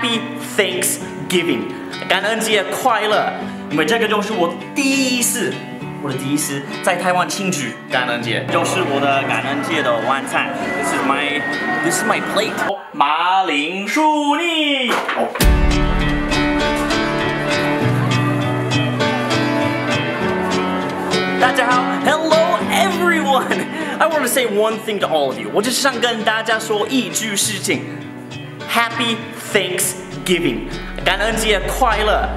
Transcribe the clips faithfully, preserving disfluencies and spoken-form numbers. Happy Thanksgiving， 感恩节快乐！因为这个就是我第一次，我的第一次在台湾庆祝感恩节，就是我的感恩节的晚餐。This is my, this is my plate。Oh, 马铃薯泥。Oh. 大家好 ，Hello everyone. I want to say one thing to all of you. 我就是想跟大家说一句事情 ：Happy Thanksgiving， 感恩节快乐。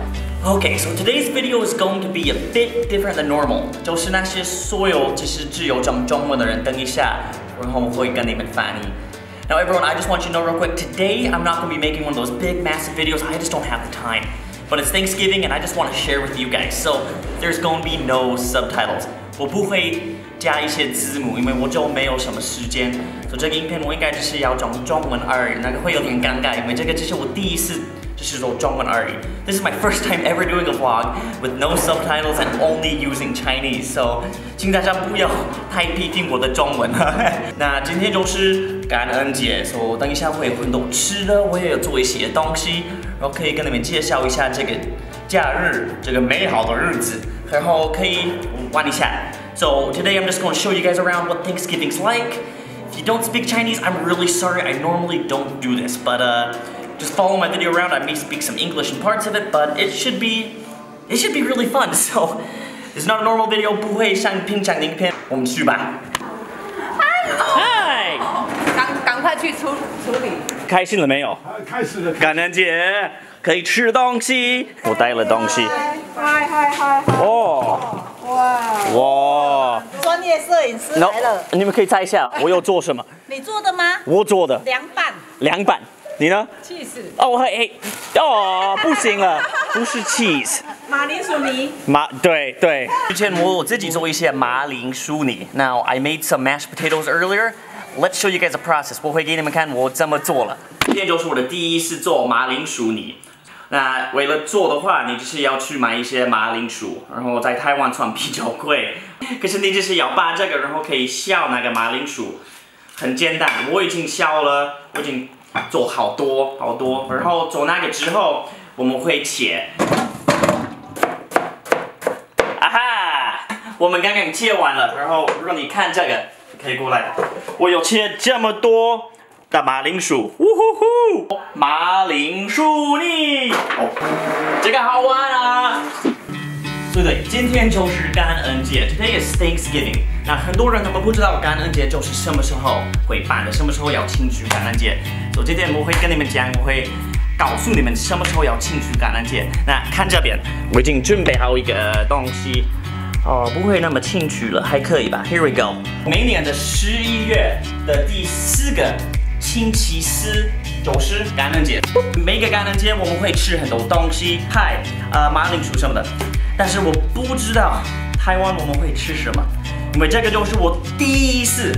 Okay, so today's video is going to be a bit different than normal. 就是那些所有就是只有讲中文的人，等一下，然后我会跟你们翻译。Now everyone, I just want you to know real quick. Today, I'm not going to be making one of those big, massive videos. I just don't have the time. But it's Thanksgiving, and I just want to share with you guys. So there's going to be no subtitles. 我不会加一些字母，因为我就没有什么时间。所以这个影片我应该只是要讲中文而已，那个会有点尴尬，因为这个只是我第一次就是说中文而已。This is my first time ever doing a vlog with no subtitles and only using Chinese. So 请大家不要太批评我的中文。那今天就是感恩节，所以等一下会有很多吃的，我也有做一些东西。 然后可以跟你们介绍一下这个假日，这个美好的日子，然后可以玩一下。So today I'm just going to show you guys around what Thanksgiving's like. If you don't speak Chinese, I'm really sorry. I normally don't do this, but uh, just follow my video around. I may speak some English in parts of it, but it should be, it should be really fun. So it's not a normal video. 不会像平常的影片，我们去吧。嗨，赶赶快去处处理。 开心了没有？开心了。感恩节可以吃东西，我带了东西。嗨嗨嗨！哦，哇哇！专业摄影师来了。你们可以猜一下，我有做什么？你做的吗？我做的。凉拌。凉拌，你呢？cheese。哦，嘿，哦，不行了，不是 cheese。马铃薯泥。马，对对。之前我自己做一些马铃薯泥。Now I made some mashed potatoes earlier. Let's show you guys the process. 我会给你们看我怎么做了。今天就是我的第一次做马铃薯泥。那为了做的话，你就是要去买一些马铃薯，然后在台湾算比较贵。可是你就是要把这个，然后可以削那个马铃薯，很简单。我已经削了，我已经做好多好多。然后做那个之后，我们会切。啊哈！我们刚刚切完了，然后让你看这个。 可以过来，我有切这么多的马铃薯，呜呼呼，马铃薯泥，哦，这个好玩啊！对对，今天就是感恩节 ，Today is Thanksgiving。那很多人他们不知道感恩节就是什么时候会办的，什么时候要庆祝感恩节。所以今天我会跟你们讲，我会告诉你们什么时候要庆祝感恩节。那看这边，我已经准备好一个东西。 哦，不会那么清楚了，还可以吧。Here we go。每年的十一月的第四个星期四就是感恩节。每个感恩节我们会吃很多东西，派啊、呃、马铃薯什么的。但是我不知道台湾我们会吃什么，因为这个就是我第一次，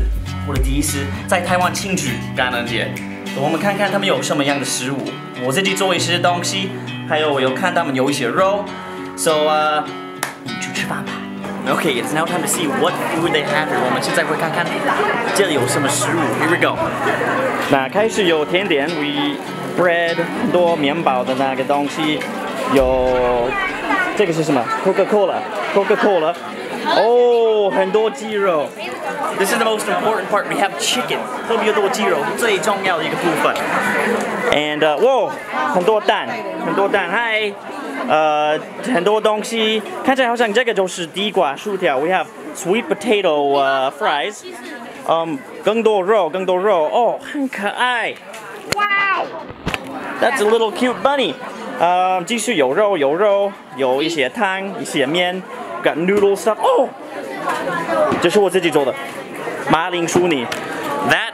我的第一次在台湾庆祝感恩节。我们看看他们有什么样的食物。我自己做一些东西，还有我有看他们有一些肉。So 啊、呃，去吃饭吧。 Okay, it's now time to see what food they have here. 我们现在会看看这里有什么食物。Here we go. 那开始有甜点 ，we bread 很多面包的那个东西，有这个是什么 ？Coca-Cola，Coca-Cola。哦，很多鸡肉。This is the most important part. We have chicken. 特别多鸡肉，最重要的一个部分。And 哇，很多蛋，很多蛋。嗨。 呃，很多东西看起来好像这个就是地瓜薯条。We have sweet potato、uh, fries， 嗯， um, 更多肉，更多肉，哦，很可爱。Wow, that's a little cute bunny。呃，继续有肉，有肉，有一些汤，一些面 ，got noodle stuff。哦，这是我自己做的马铃薯泥。That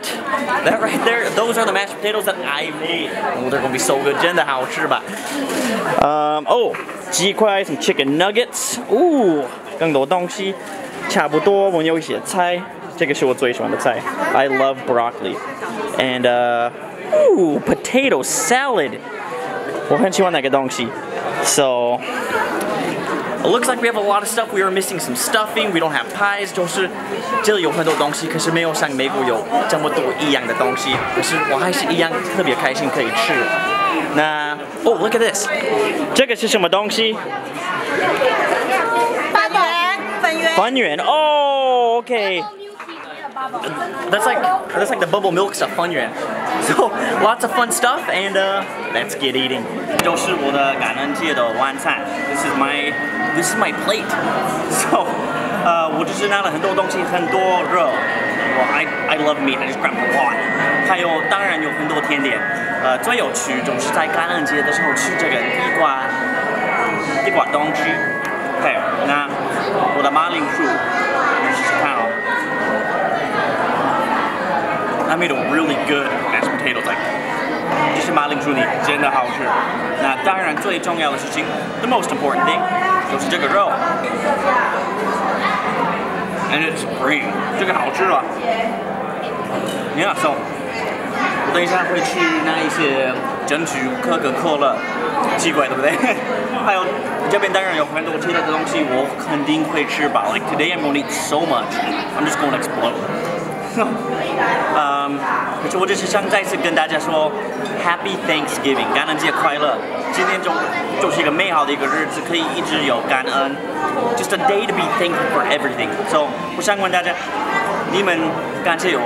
that right there, those are the mashed potatoes that I made. Oh, they're gonna be so good. 真的好吃吧？ Um, oh, 鸡块 ，some chicken nuggets， ooh， 更多东西，差不多。我有一些菜，这个是我最喜欢的菜 ，I love broccoli， and、uh, ooh potato salad， 我很喜欢那个东西。So it looks like we have a lot of stuff. We are missing some stuffing. We don't have pies. 就是这里有很多东西，可是没有像美国有这么多一样的东西。可是我还是一样特别开心可以吃。那 Oh, look at this. 这个是什么东西？粉圆，粉圆。粉圆。Oh, okay. That's like that's like the bubble milk stuff, fun yuan. So lots of fun stuff, and uh, let's get eating. 都是我的感恩节的晚餐。This is my this is my plate. So, uh, 我就是拿了很多东西，很多肉。Well, I I love meat. I just grabbed a lot. 还有当然有很多甜点。呃，最有趣就是在感恩节的时候吃这个地瓜地瓜冬菇。还有那我的马铃薯，你试试看哦。 I made a really good mashed potato. Like, this is my link to the agenda. How sure? Now, of course, the most important thing is this roll. And it's green. This is delicious. Yeah. So, I'm going to go to some Coca-Cola. It's weird, right? 这边当然有很多其他的东西，我肯定会吃吧。Like today, I'm gonna eat so much. I'm just gonna explode. 嗯，可是我就是想再次跟大家说 ，Happy Thanksgiving， 感恩节快乐！今天就就是一个美好的一个日子，可以一直有感恩。Just a day to be thankful for everything. So， 我想问大家，你们感谢有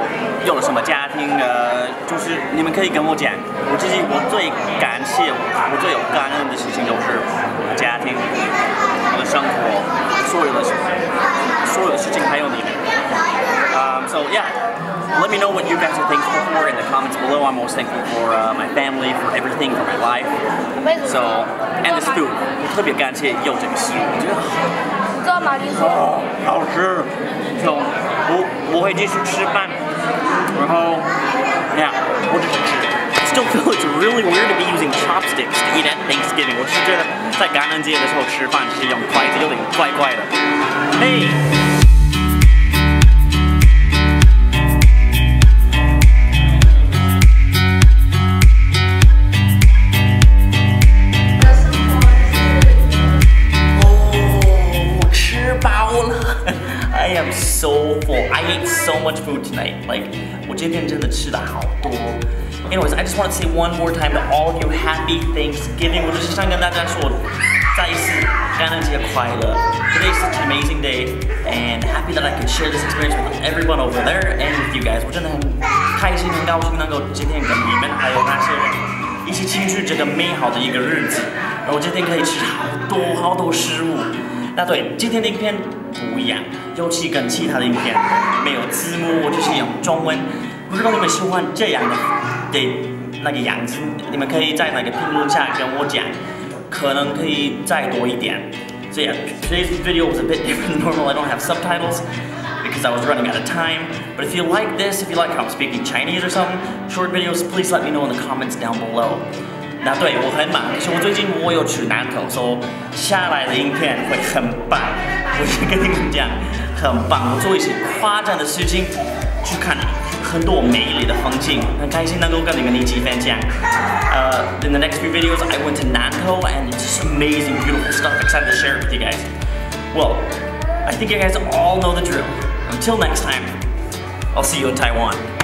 有了什么家庭？呃，就是你们可以跟我讲。我自己我最感谢我最有感恩的事情就是。 家庭，我的生活，所有的所有的事情，还有你们。Um, so yeah, let me know what you guys are thankful for in the comments below. I'm most thankful for uh, my family, for everything, for my life. So and this food, 我特别感谢有这个食物，我觉得好，哦，好吃。So 我我会继续吃饭，然后 ，yeah， 我只是吃。 I still feel it's really weird to be using chopsticks to eat at Thanksgiving. 我是觉得在感恩节的时候吃饭是用筷子有点怪怪的。Hey. So full. I ate so much food tonight. Like, I Anyways, I just want to say one more time to all of you, Happy Thanksgiving. Today's such an amazing day, and happy that I could share this experience with everyone over there and with you guys. I'm really 不一样，尤其跟其他的影片没有字幕，我就是用中文。不知道你们喜欢这样的的那个样子，你们可以在那个评论下跟我讲，可能可以再多一点。So yeah, today's video was a bit different than normal. I don't have subtitles because I was running out of time. But if you like this, if you like how I'm speaking Chinese or something, short videos, please let me know in the comments down below. 那对我很忙，可是我最近我有去南投，说下来的影片会很棒。我是跟你们讲，很棒。我做一些夸张的事情，去看很多美丽的风景，很开心能够跟你们一起分享。呃、uh, in the next few videos, I went to Nantou and it's just amazing, beautiful stuff. Excited to share it with you guys. Well, I think you guys all know the drill. Until next time, I'll see you in Taiwan.